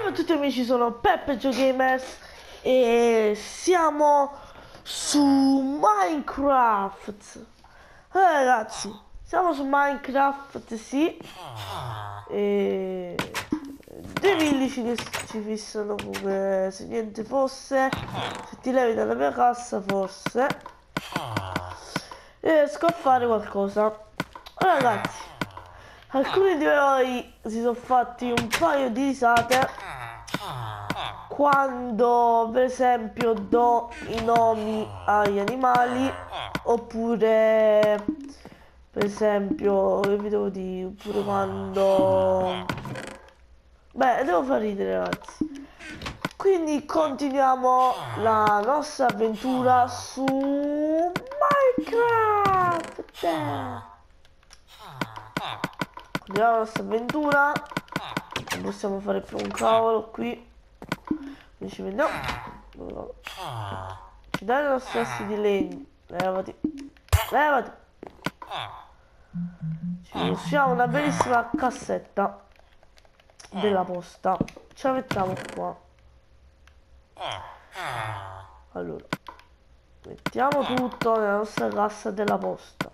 Salve a tutti amici, sono Peppe GioGamers e siamo su Minecraft. Allora ragazzi, siamo su Minecraft, sì. E dei villici che ci fissano come se niente fosse. Se ti levi dalla mia cassa forse riesco a fare qualcosa. Allora ragazzi, alcuni di voi si sono fatti un paio di risate quando per esempio do i nomi agli animali, oppure per esempio che vi devo dire, oppure quando devo far ridere ragazzi. Quindi continuiamo la nostra avventura su Minecraft. Andiamo alla nostra avventura. Non possiamo fare più un cavolo qui. Quindi ci vediamo. Ci dai lo stesso di legno. Levati. Ci usciamo una bellissima cassetta della posta. Ce la mettiamo qua. Allora, mettiamo tutto nella nostra cassa della posta.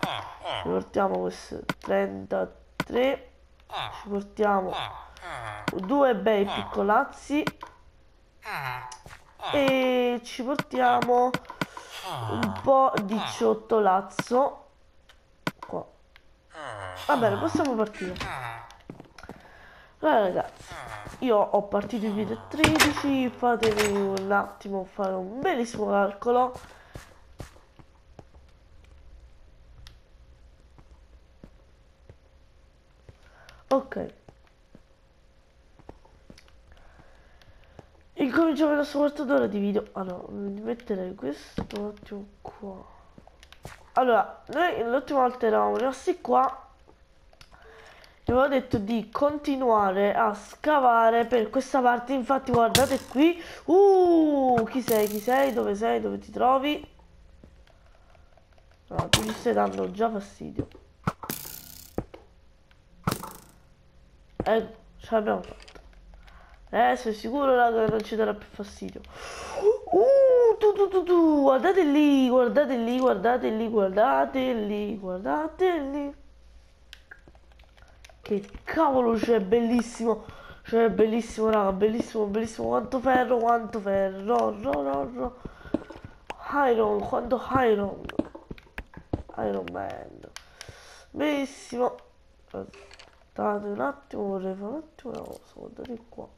Ci portiamo questo 33. Ci portiamo due bei piccolazzi e ci portiamo un po' di ciottolazzo qua. Va bene, possiamo partire. Allora ragazzi, io ho partito il video 13. Fatemi un attimo fare un bellissimo calcolo. Ok, incominciamo il nostro quarto d'ora di video. Allora, metterei questo un attimo qua. Allora, noi l'ultima volta eravamo rimasti qua e avevo detto di continuare a scavare per questa parte. Infatti guardate qui. Chi sei? Dove sei? Dove ti trovi? No, tu mi stai dando già fastidio. Ce l'abbiamo fatta. Sono sicuro raga, non ci darà più fastidio. Guardate lì, guardate lì. Che cavolo c'è, bellissimo. Cioè bellissimo raga, bellissimo. Quanto ferro. No. Iron, quanto iron. Iron Man. Bellissimo. Guardate un attimo, vorrei fare un attimo una cosa, guardate qua.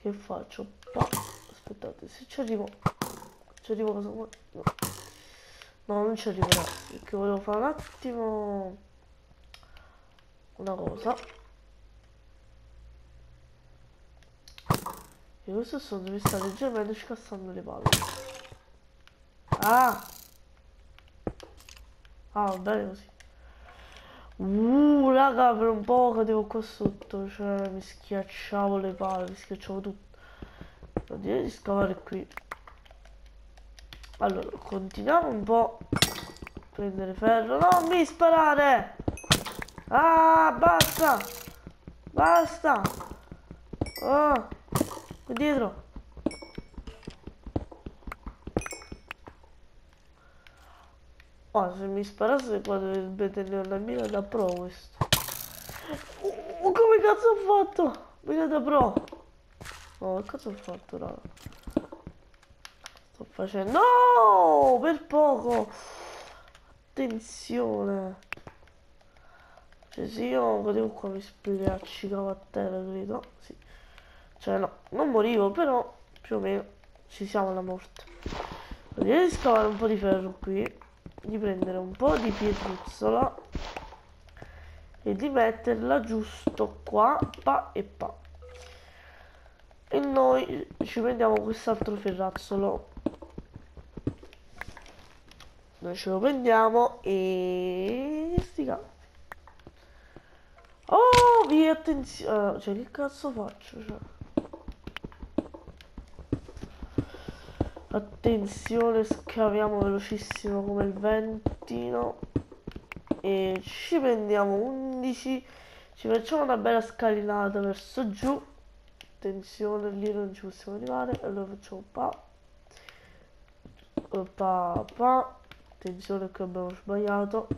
Che faccio? Aspettate, se ci arrivo. Ci arrivo cosa vuoi? No, non ci arriverò. Perché volevo fare un attimo una cosa. E questo sono, mi sta leggermente scassando le palle. Ah, va bene così. Raga, per un po' cadevo qua sotto, cioè mi schiacciavo le palle, mi schiacciavo tutto. Non direi di scavare qui. Allora, continuiamo un po' a prendere ferro. Non mi sparare! Basta! Ah, qui dietro. Se mi sparasse qua dovrebbe tenere una mira da pro questo. Come cazzo ho fatto? Mira da pro. No, che cazzo ho fatto raga? Sto facendo. No! Per poco. Attenzione. Cioè se io potevo qua mi spiaccicavo a terra credo. Sì. Cioè no, non morivo però più o meno ci siamo alla morte. Voglio di scavare un po' di ferro qui, di prendere un po' di pietruzzola e di metterla giusto qua, pa e pa, e noi ci prendiamo quest'altro ferrazzolo, noi ce lo prendiamo e sti cazzi. Oh via, attenzione, cioè che cazzo faccio, cioè attenzione, scaviamo velocissimo come il ventino e ci prendiamo 11. Ci facciamo una bella scalinata verso giù Attenzione, lì non ci possiamo arrivare. Allora facciamo pa. Pa, pa. Attenzione che abbiamo sbagliato.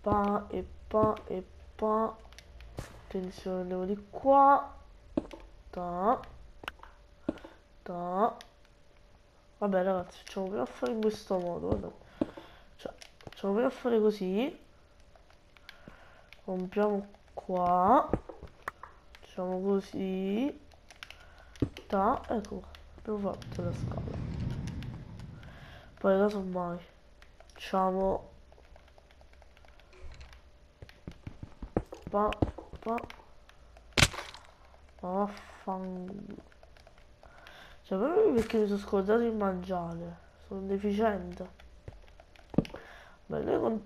Pa e pa e pa. Attenzione, andiamo di qua. Ta. Ta. Vabbè ragazzi, facciamo per fare in questo modo, guardate. Cioè, facciamo per fare così. Rompiamo qua. Facciamo così. Ta, ecco qua. Abbiamo fatto la scala. Poi caso mai facciamo pa pa. Ma vaffanculo. Cioè proprio perché mi sono scordato di mangiare. Sono deficiente. Beh, noi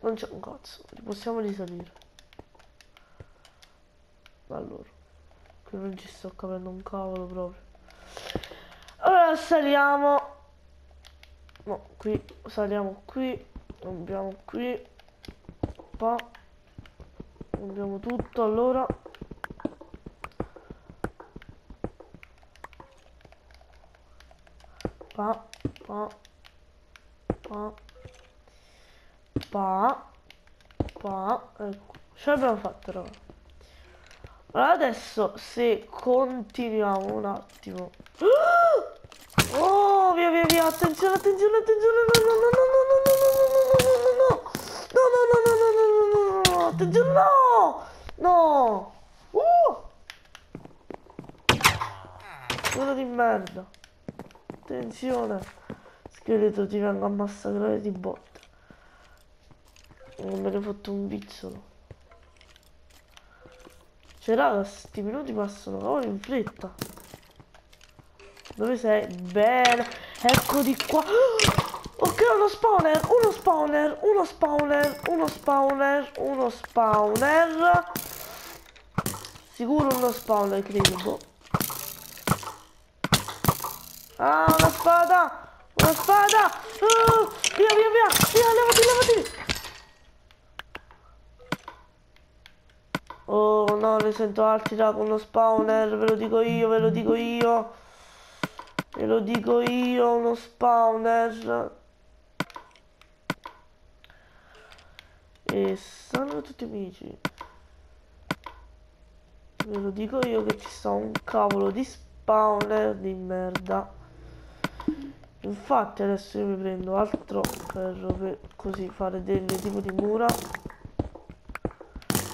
non c'è un cazzo. Possiamo risalire. Allora, qui non ci sto capendo un cavolo proprio. Allora saliamo. No, qui. Saliamo qui. Rompiamo qui. Pa. Rompiamo tutto allora. Pa, pa, pa, pa, pa, ecco, ce l'abbiamo fatta raga. Allora adesso se continuiamo un attimo. Oh, via via via, attenzione, attenzione, attenzione, no, attenzione, no, quello di merda. Attenzione, scheletro, ti vengo a massacrare di botte. Non me ne ho fatto un pizzolo. Cioè raga, sti minuti passano ora in fretta. Dove sei? Bene, ecco di qua. Ok, uno spawner, uno spawner, uno spawner, uno spawner, uno spawner. Sicuro uno spawner, credo. Ah, una spada! Una spada! Oh, via, via, via! Via, levati, levati! Oh no, ne sento altri là con lo spawner, ve lo dico io, ve lo dico io! Ve lo dico io, uno spawner! E stanno tutti amici! Ve lo dico io che ci sta un cavolo di spawner di merda! Infatti adesso io mi prendo altro ferro per così fare delle tipo di mura.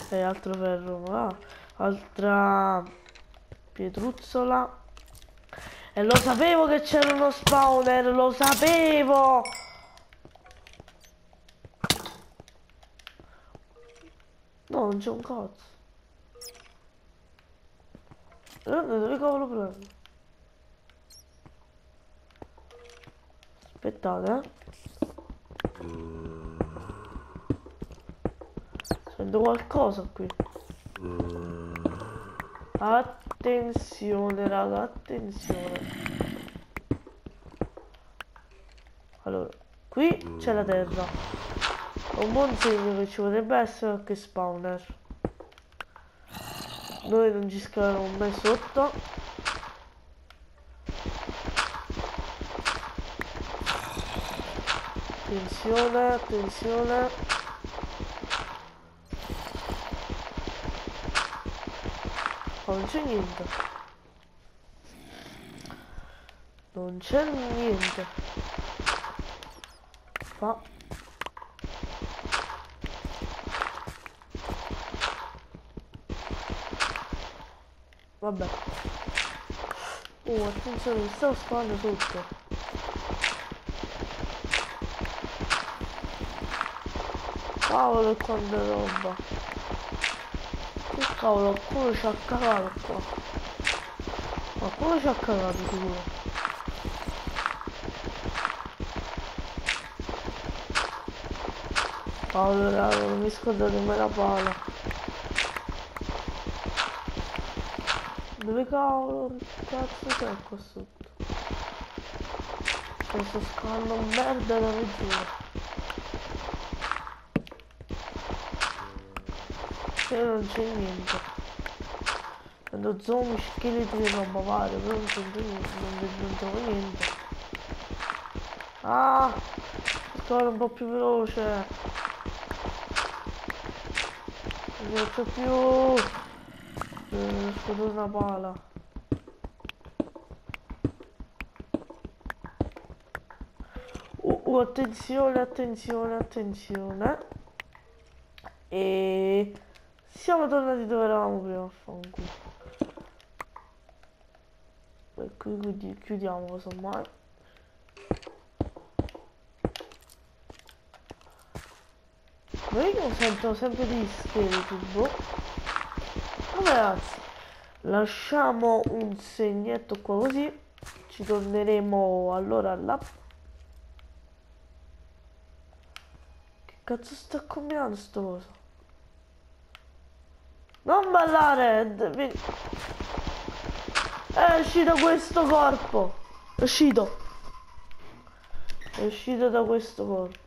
E altro ferro, ah, altra pietruzzola. E lo sapevo che c'era uno spawner, lo sapevo! No, non c'è un cazzo. Dove cavolo prendo? Aspettate, eh? Sento qualcosa qui. Attenzione raga, attenzione. Allora, qui c'è la terra. È un buon segno che ci potrebbe essere qualche spawner. Noi non ci scaliamo mai sotto. Attenzione, attenzione. Oh, non c'è niente. Non c'è niente. Fa. Vabbè. Oh, attenzione, mi stavo sparando tutto. Cavolo, quanta roba. Che cavolo, qualcuno ci ha cagato qua. Qualcuno ci ha cagato sicuro. Cavolo raga, non mi scordate mai la pala. Dove cavolo, che cazzo c'è qua sotto? Sto scalando merda da giù. cioè non c'è niente. Vedo zombie, scheletri e roba varia, però non c'è niente, non trovo niente. Ah, torno un po' più veloce. Non faccio più. Scudo una pala. Attenzione, attenzione, attenzione. E siamo tornati dove eravamo prima. E qui chiudiamo casomai. Ma io sento sempre degli scheletri, boh. Vabbè ragazzi, lasciamo un segnetto qua così. Ci torneremo allora alla... Cazzo sta combinando sto coso? Non ballare! È uscito questo corpo! È uscito! È uscito da questo corpo.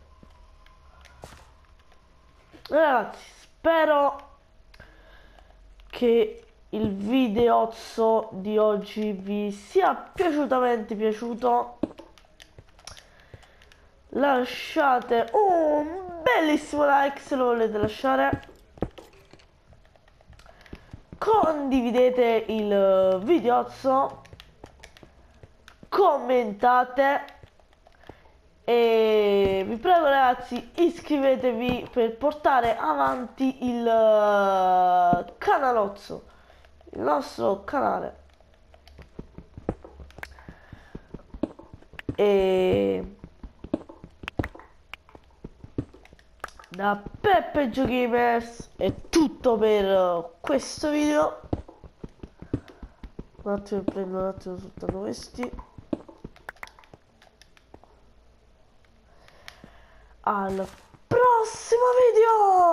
Ragazzi, spero che il videozzo di oggi vi sia piaciutamente piaciuto. Lasciate un bellissimo like se lo volete lasciare, condividete il videozzo, commentate e vi prego ragazzi iscrivetevi per portare avanti il canalozzo, il nostro canale. E da Peppe GioGamers è tutto per questo video. Un attimo, prendo un attimo soltanto questi. Al prossimo video.